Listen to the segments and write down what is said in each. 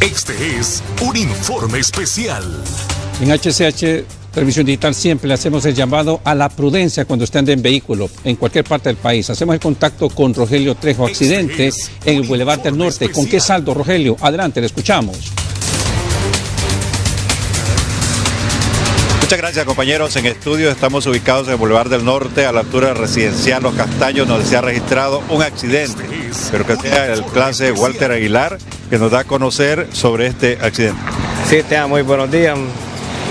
Este es un informe especial. En HCH Televisión Digital siempre le hacemos el llamado a la prudencia cuando estén en vehículo, en cualquier parte del país. Hacemos el contacto con Rogelio Trejo, accidente en el Boulevard del Norte. Especial. ¿Con qué saldo, Rogelio? Adelante, le escuchamos. Muchas gracias, compañeros. En estudio estamos ubicados en el Boulevard del Norte, a la altura residencial Los Castaños, donde se ha registrado un accidente, pero que sea el clase Walter Aguilar, que nos da a conocer sobre este accidente. Sí, Tea, muy buenos días.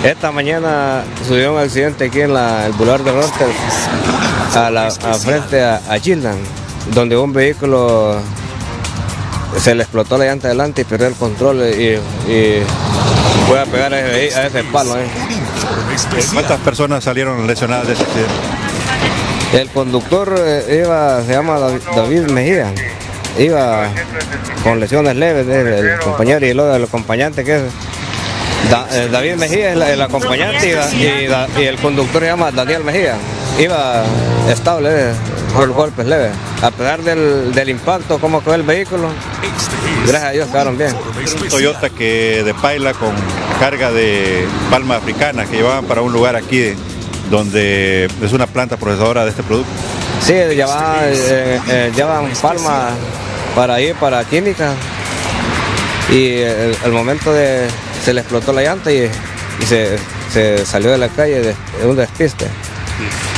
Esta mañana sucedió un accidente aquí en el Boulevard del Norte, frente a Gildan, donde un vehículo se le explotó la llanta adelante y perdió el control y fue a pegar a ese palo. ¿Cuántas personas salieron lesionadas de ese accidente? El conductor se llama David Mejía, iba con lesiones leves del compañero, y luego el acompañante, que es David Mejía, es el acompañante, y el conductor se llama Daniel Mejía, iba estable por golpes leves. A pesar del impacto, cómo quedó el vehículo, gracias a Dios quedaron bien. Toyota que de paila con carga de palma africana que llevaban para un lugar aquí donde es una planta procesadora de este producto. Sí, llevaban palma para ir para química, y al momento se le explotó la llanta y se salió de la calle de un despiste.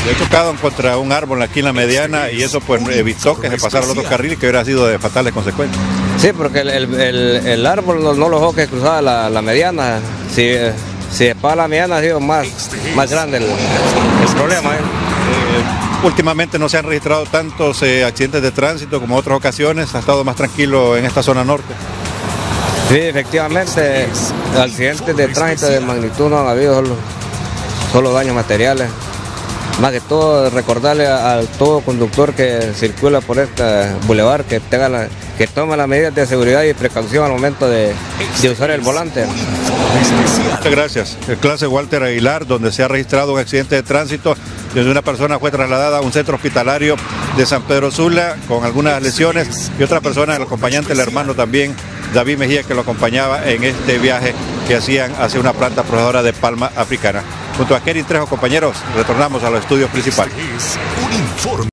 Le he chocado contra un árbol aquí en la mediana, y eso pues evitó que se pasara al otro carril, que hubiera sido de fatales consecuencias. Sí, porque el árbol no lo dejó que cruzara la mediana. Si es para la mediana, ha sido más grande el problema. Últimamente no se han registrado tantos accidentes de tránsito como en otras ocasiones. Ha estado más tranquilo en esta zona norte. Sí, efectivamente, accidentes de tránsito de magnitud no han habido, solo daños materiales. Más que todo, recordarle a todo conductor que circula por este bulevar que tome las medidas de seguridad y precaución al momento de usar el volante. Muchas gracias. El clase Walter Aguilar, donde se ha registrado un accidente de tránsito, donde una persona fue trasladada a un centro hospitalario de San Pedro Sula con algunas lesiones, y otra persona, el acompañante, el hermano también, David Mejía, que lo acompañaba en este viaje que hacían hacia una planta procesadora de palma africana. Junto a Kerry Trejo, compañeros, retornamos a los estudios principales.